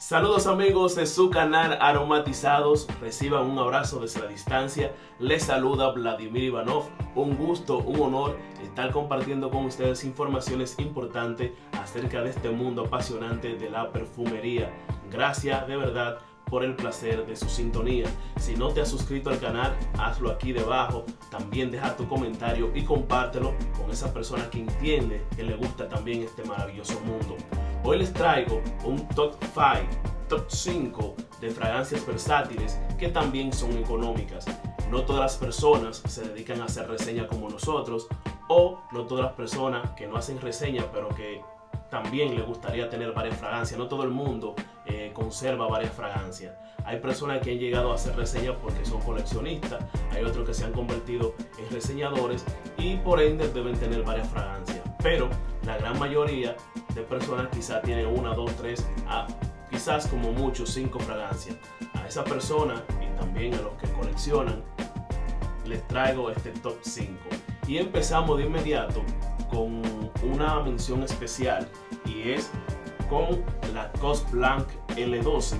Saludos amigos de su canal Aromatizados, reciban un abrazo desde la distancia, les saluda Vladimir Ivanov, un gusto, un honor estar compartiendo con ustedes informaciones importantes acerca de este mundo apasionante de la perfumería. Gracias de verdad por el placer de su sintonía. Si no te has suscrito al canal, hazlo aquí debajo, también deja tu comentario y compártelo con esa persona que entiende que le gusta también este maravilloso mundo. Hoy les traigo un top 5, top 5 de fragancias versátiles que también son económicas. No todas las personas se dedican a hacer reseña como nosotros, o no todas las personas que no hacen reseña pero que también le gustaría tener varias fragancias. No todo el mundo conserva varias fragancias. Hay personas que han llegado a hacer reseñas porque son coleccionistas, hay otros que se han convertido en reseñadores y por ende deben tener varias fragancias. Pero la gran mayoría de personas quizás tienen una, dos, tres, quizás como mucho 5 fragancias. A esa persona y también a los que coleccionan les traigo este top 5. Y empezamos de inmediato con una mención especial y es con la Lacoste L.12.12.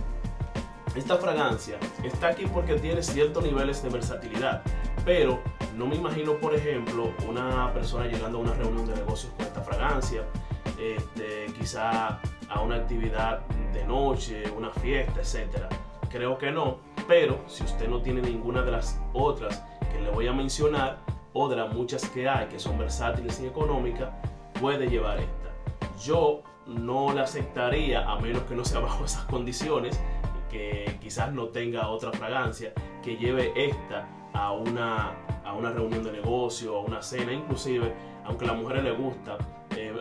Esta fragancia está aquí porque tiene ciertos niveles de versatilidad, pero no me imagino, por ejemplo, una persona llegando a una reunión de negocios con esta fragancia, quizá a una actividad de noche, una fiesta, etcétera. Creo que no, pero si usted no tiene ninguna de las otras que le voy a mencionar, o de las muchas que hay que son versátiles y económicas, puede llevar esta. Yo no la aceptaría a menos que no sea bajo esas condiciones, que quizás no tenga otra fragancia, que lleve esta a una reunión de negocio, a una cena. Inclusive, aunque a las mujeres les gusta,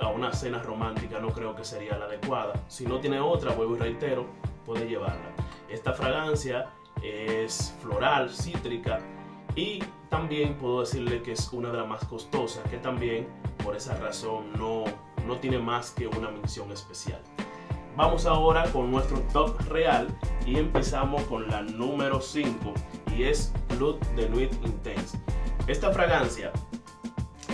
a una cena romántica no creo que sería la adecuada. Si no tiene otra, vuelvo y reitero, puede llevarla. Esta fragancia es floral, cítrica, y también puedo decirle que es una de las más costosas, que también por esa razón no tiene más que una mención especial. Vamos ahora con nuestro top real y empezamos con la número 5 y es Club de Nuit Intense. Esta fragancia,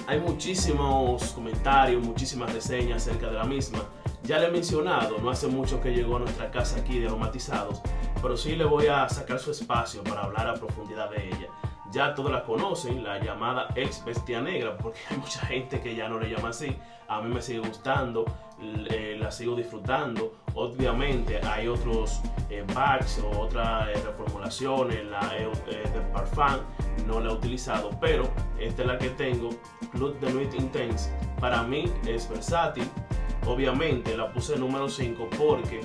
hay muchísimos comentarios, muchísimas reseñas acerca de la misma. Ya le he mencionado, no hace mucho que llegó a nuestra casa aquí de Aromatizados, pero sí le voy a sacar su espacio para hablar a profundidad de ella. Ya todos la conocen, la llamada ex bestia negra, porque hay mucha gente que ya no le llama así. A mí me sigue gustando, la sigo disfrutando. Obviamente hay otros bags o otras reformulaciones, la de Parfum no la he utilizado, pero esta es la que tengo, Club de Nuit Intense. Para mí es versátil, obviamente la puse número 5 porque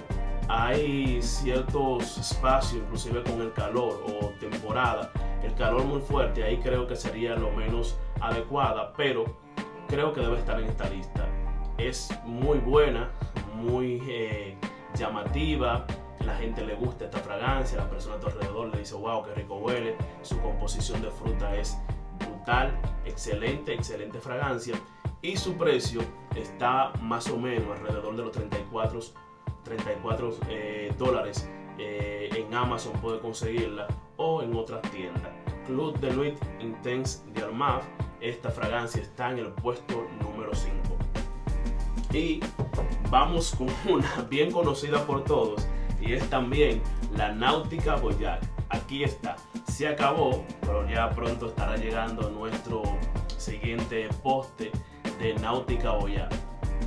hay ciertos espacios, inclusive con el calor o temporada, el calor muy fuerte, ahí creo que sería lo menos adecuada, pero creo que debe estar en esta lista. Es muy buena, muy llamativa, la gente le gusta esta fragancia, la persona a tu alrededor le dice wow, qué rico huele, su composición de fruta es brutal, excelente, excelente fragancia, y su precio está más o menos alrededor de los $34 en Amazon puede conseguirla o en otras tiendas. Club de Nuit Intense de Armaf, esta fragancia está en el puesto número 5. Y vamos con una bien conocida por todos y es también la Nautica Voyage. Aquí está, se acabó, pero ya pronto estará llegando nuestro siguiente poste de Nautica Voyage.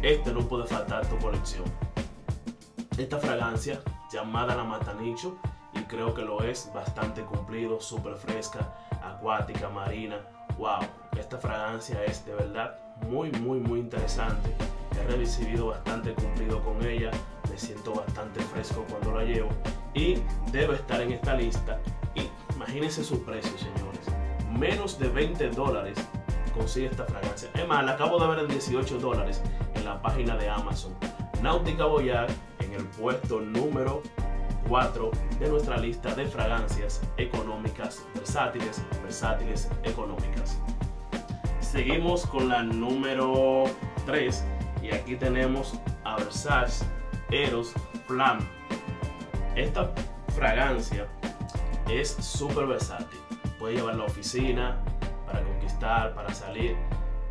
Este no puede faltar tu colección. Esta fragancia llamada la Matanicho, y creo que lo es, bastante cumplido, súper fresca, acuática, marina. Wow, esta fragancia es de verdad muy interesante. He recibido bastante cumplido con ella, me siento bastante fresco cuando la llevo y debe estar en esta lista. Y imagínense su precio, señores, menos de $20 consigue esta fragancia. Es más, la acabo de ver en $18 en la página de Amazon. Nautica Voyage en el puesto número 4 de nuestra lista de fragancias económicas versátiles económicas. Seguimos con la número 3 y aquí tenemos a Versace Eros Flame. Esta fragancia es súper versátil, puede llevar a la oficina, para conquistar, para salir,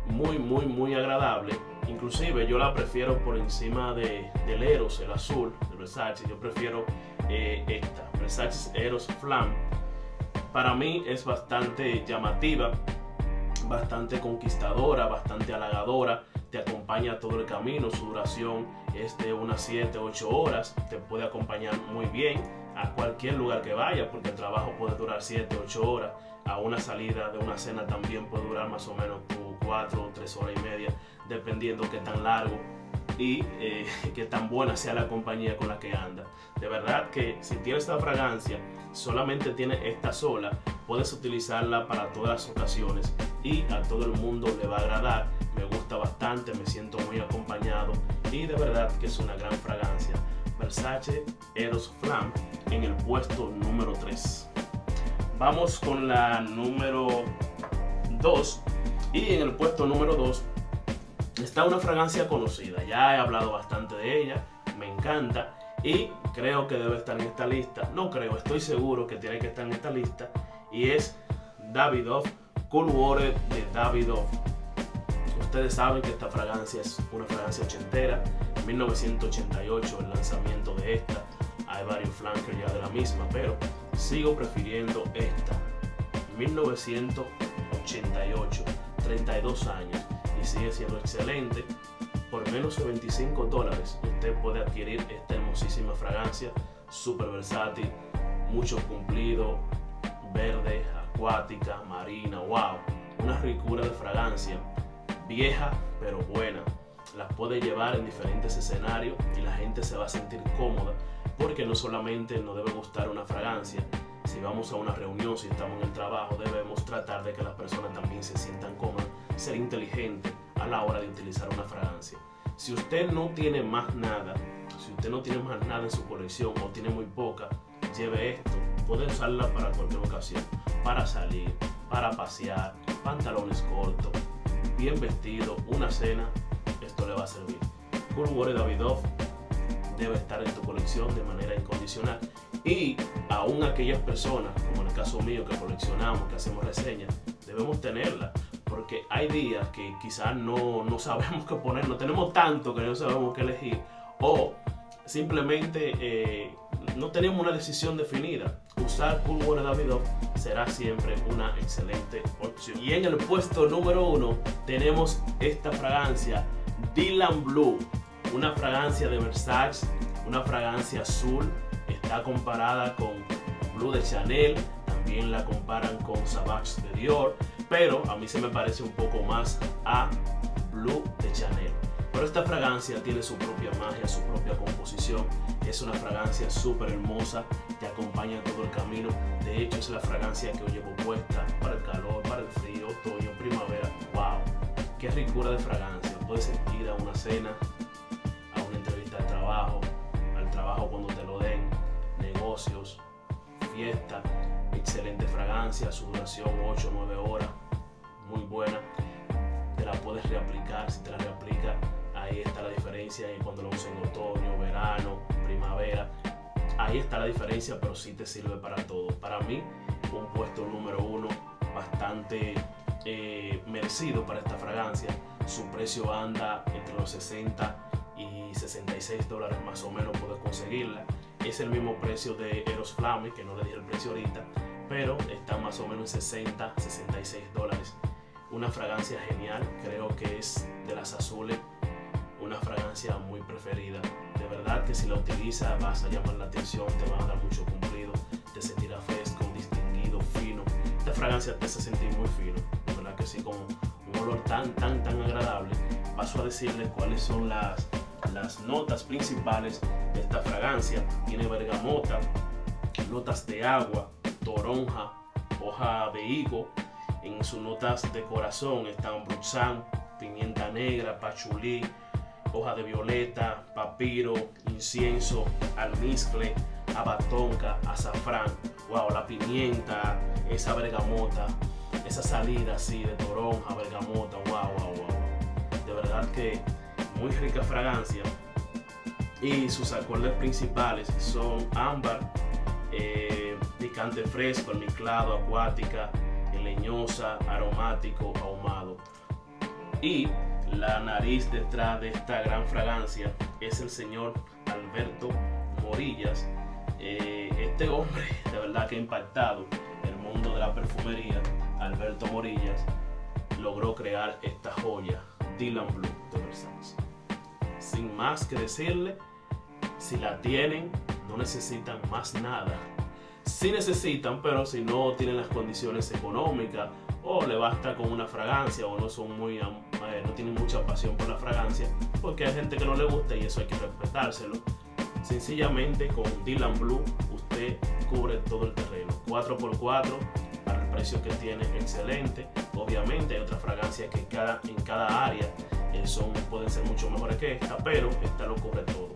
muy agradable. Inclusive yo la prefiero por encima del Eros, el azul de Versace. Yo prefiero esta, Versace Eros Flame. Para mí es bastante llamativa, bastante conquistadora, bastante halagadora. Te acompaña todo el camino, su duración es de unas 7-8 horas. Te puede acompañar muy bien a cualquier lugar que vaya, porque el trabajo puede durar 7-8 horas. A una salida de una cena también puede durar más o menos 4 o 3 horas y media, dependiendo qué tan largo y qué tan buena sea la compañía con la que anda. De verdad que si tienes esta fragancia, solamente tienes esta sola, puedes utilizarla para todas las ocasiones y a todo el mundo le va a agradar. Me gusta bastante, me siento muy acompañado y de verdad que es una gran fragancia. Versace Eros Flame en el puesto número 3. Vamos con la número 2. Y en el puesto número 2 está una fragancia conocida. Ya he hablado bastante de ella, me encanta y creo que debe estar en esta lista. No creo, estoy seguro que tiene que estar en esta lista. Y es Davidoff Cool Water de Davidoff. Ustedes saben que esta fragancia es una fragancia ochentera. 1988 el lanzamiento de esta. Hay varios flankers ya de la misma, pero sigo prefiriendo esta. 1988, 32 años y sigue siendo excelente. Por menos de $25 usted puede adquirir esta hermosísima fragancia, súper versátil, mucho cumplido, verde, acuática, marina, wow, una ricura de fragancia, vieja pero buena. Las puede llevar en diferentes escenarios y la gente se va a sentir cómoda, porque no solamente nos debe gustar una fragancia. Si vamos a una reunión, si estamos en el trabajo, debemos tratar de que las personas también se sientan cómodas, ser inteligente a la hora de utilizar una fragancia. Si usted no tiene más nada, si usted no tiene más nada en su colección o tiene muy poca, lleve esto. Puede usarla para cualquier ocasión, para salir, para pasear, pantalones cortos, bien vestido, una cena, esto le va a servir. Cool Water Davidoff debe estar en tu colección de manera incondicional. Y aún aquellas personas, como en el caso mío, que coleccionamos, que hacemos reseñas, debemos tenerla, porque hay días que quizás no sabemos qué poner, no tenemos tanto que no sabemos qué elegir, o simplemente no tenemos una decisión definida. Usar Cool Water Davidoff será siempre una excelente opción. Y en el puesto número 1 tenemos esta fragancia, Dylan Blue, una fragancia de Versace, una fragancia azul. Está comparada con Bleu de Chanel, también la comparan con Sauvage de Dior, pero a mí se me parece un poco más a Bleu de Chanel. Pero esta fragancia tiene su propia magia, su propia composición. Es una fragancia súper hermosa, te acompaña en todo el camino. De hecho, es la fragancia que hoy llevo puesta para el calor, para el frío, otoño, primavera. ¡Wow! ¡Qué ricura de fragancia! Puedes ir a una cena, a una entrevista de trabajo, al trabajo cuando te lo den, negocios, fiesta. Excelente fragancia, su duración 8-9 horas, muy buena. Te la puedes reaplicar, si te la reaplica, ahí está la diferencia. Y cuando lo usas en otoño, verano, primavera, ahí está la diferencia, pero sí te sirve para todo. Para mí, un puesto número 1 bastante merecido para esta fragancia. Su precio anda entre los $60 y $66 más o menos, puedes conseguirla. Es el mismo precio de Eros Flame, que no le dije el precio ahorita, pero está más o menos en $60, $66. Una fragancia genial, creo que es de las azules, una fragancia muy preferida. De verdad que si la utilizas vas a llamar la atención, te va a dar mucho cumplido, te sentirás fresco, distinguido, fino. Esta fragancia te hace sentir muy fino, de verdad que sí, con un olor tan agradable. Paso a decirles cuáles son las notas principales de esta fragancia. Tiene bergamota, notas de agua, toronja, hoja de higo. En sus notas de corazón están bruzán, pimienta negra, pachulí, hoja de violeta, papiro, incienso, almizcle, abatonca, azafrán. Wow, la pimienta, esa bergamota, esa salida así de toronja, bergamota, wow. De verdad que muy rica fragancia. Y sus acordes principales son ámbar, picante fresco, mezclado, acuática, leñosa, aromático, ahumado. Y La nariz detrás de esta gran fragancia es el señor Alberto Morillas. Este hombre, de verdad que ha impactado el mundo de la perfumería. Alberto Morillas logró crear esta joya, Dylan Blue de Versace. Sin más que decirle, si la tienen, no necesitan más nada. Si necesitan, pero si no tienen las condiciones económicas o le basta con una fragancia o no son muy, no tienen mucha pasión por la fragancia, porque hay gente que no le gusta y eso hay que respetárselo. Sencillamente con Dylan Blue usted cubre todo el terreno, 4x4 para el precio que tiene, excelente. Obviamente hay otras fragancias que en cada área pueden ser mucho mejores que esta, pero esta lo cubre todo.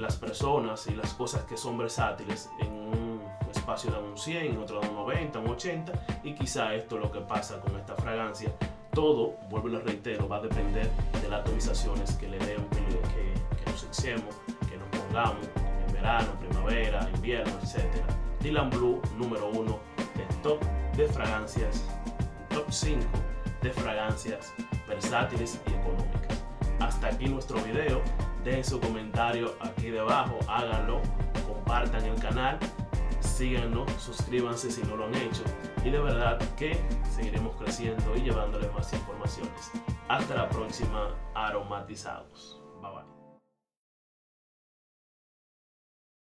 Las personas y las cosas que son versátiles en un espacio dan un 100, en otro dan un 90, un 80, y quizá esto es lo que pasa con esta fragancia. Todo, vuelvo y lo reitero, va a depender de las atomizaciones que le den, que nos exemos, que nos pongamos en verano, primavera, invierno, etc. Dylan Blue, número 1 del top de fragancias, top 5 de fragancias versátiles y económicas. Hasta aquí nuestro video. Dejen su comentario aquí debajo, háganlo, compartan el canal, síganos, suscríbanse si no lo han hecho y de verdad que seguiremos creciendo y llevándoles más informaciones. Hasta la próxima, aromatizados. Bye bye.